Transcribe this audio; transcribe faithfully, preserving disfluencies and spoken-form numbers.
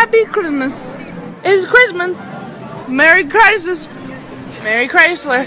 Happy Christmas. It's Christmas. Merry Christmas. Merry Chrysler.